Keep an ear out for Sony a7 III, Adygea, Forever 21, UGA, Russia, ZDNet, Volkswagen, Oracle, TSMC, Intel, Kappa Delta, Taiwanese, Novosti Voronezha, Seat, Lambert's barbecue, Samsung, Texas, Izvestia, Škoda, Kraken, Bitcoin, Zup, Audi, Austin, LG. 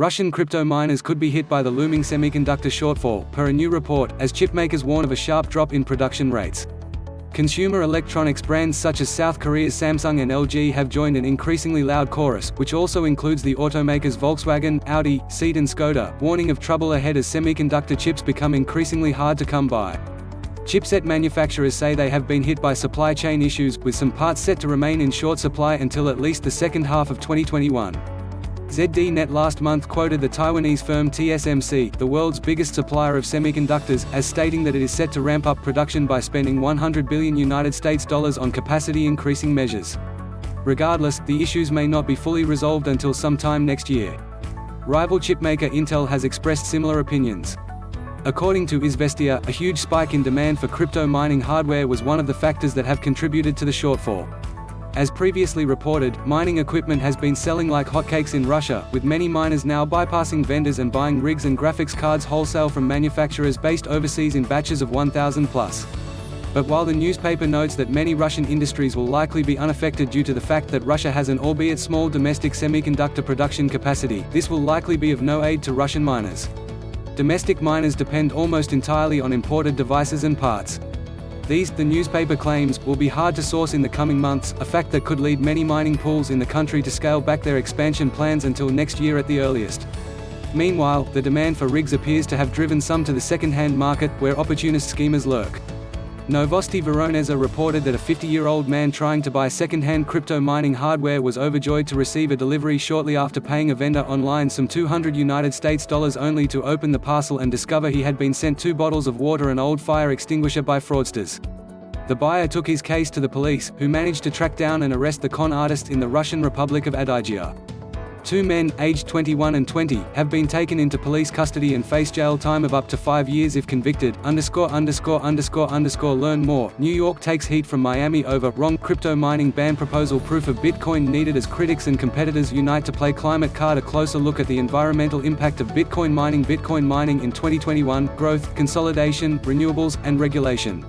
Russian crypto miners could be hit by the looming semiconductor shortfall, per a new report, as chipmakers warn of a sharp drop in production rates. Consumer electronics brands such as South Korea's Samsung and LG have joined an increasingly loud chorus, which also includes the automakers Volkswagen, Audi, Seat and Škoda, warning of trouble ahead as semiconductor chips become increasingly hard to come by. Chipset manufacturers say they have been hit by supply chain issues, with some parts set to remain in short supply until at least the second half of 2021. ZDNet last month quoted the Taiwanese firm TSMC, the world's biggest supplier of semiconductors, as stating that it is set to ramp up production by spending $100 billion on capacity-increasing measures. Regardless, the issues may not be fully resolved until sometime next year. Rival chipmaker Intel has expressed similar opinions. According to Izvestia, a huge spike in demand for crypto mining hardware was one of the factors that have contributed to the shortfall. As previously reported, mining equipment has been selling like hotcakes in Russia, with many miners now bypassing vendors and buying rigs and graphics cards wholesale from manufacturers based overseas in batches of 1,000 plus. But while the newspaper notes that many Russian industries will likely be unaffected due to the fact that Russia has an albeit small domestic semiconductor production capacity, this will likely be of no aid to Russian miners. Domestic miners depend almost entirely on imported devices and parts. These, the newspaper claims, will be hard to source in the coming months, a fact that could lead many mining pools in the country to scale back their expansion plans until next year at the earliest. Meanwhile, the demand for rigs appears to have driven some to the second-hand market, where opportunist schemers lurk. Novosti Voronezha reported that a 50-year-old man trying to buy second-hand crypto mining hardware was overjoyed to receive a delivery shortly after paying a vendor online some $200 only to open the parcel and discover he had been sent two bottles of water and old fire extinguisher by fraudsters. The buyer took his case to the police, who managed to track down and arrest the con artist in the Russian Republic of Adygea. Two men, aged 21 and 20, have been taken into police custody and face jail time of up to 5 years if convicted. Learn more. New York takes heat from Miami over wrong crypto mining ban proposal. Proof of Bitcoin needed as critics and competitors unite to play climate card. A closer look at the environmental impact of Bitcoin mining in 2021, growth, consolidation, renewables, and regulation.